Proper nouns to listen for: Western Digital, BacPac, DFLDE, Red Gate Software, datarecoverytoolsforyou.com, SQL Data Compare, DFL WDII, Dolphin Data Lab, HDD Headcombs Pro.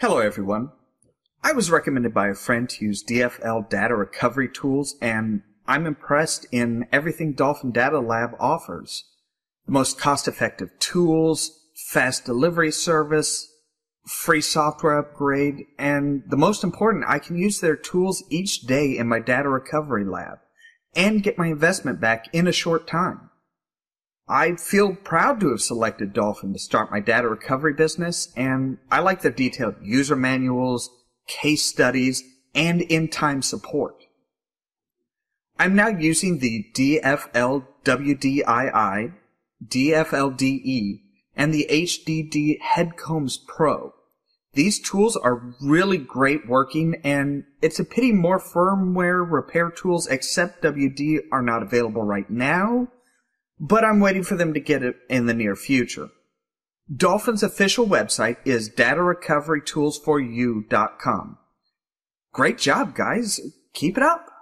Hello everyone. I was recommended by a friend to use DFL data recovery tools, and I'm impressed in everything Dolphin Data Lab offers. The most cost-effective tools, fast delivery service, free software upgrade, and the most important, I can use their tools each day in my data recovery lab and get my investment back in a short time. I feel proud to have selected Dolphin to start my data recovery business, and I like their detailed user manuals, case studies, and in-time support. I'm now using the DFL WDII, DFLDE, and the HDD Headcombs Pro. These tools are really great working, and it's a pity more firmware repair tools except WD are not available right now, but I'm waiting for them to get it in the near future. Dolphin's official website is datarecoverytoolsforyou.com. Great job, guys. Keep it up.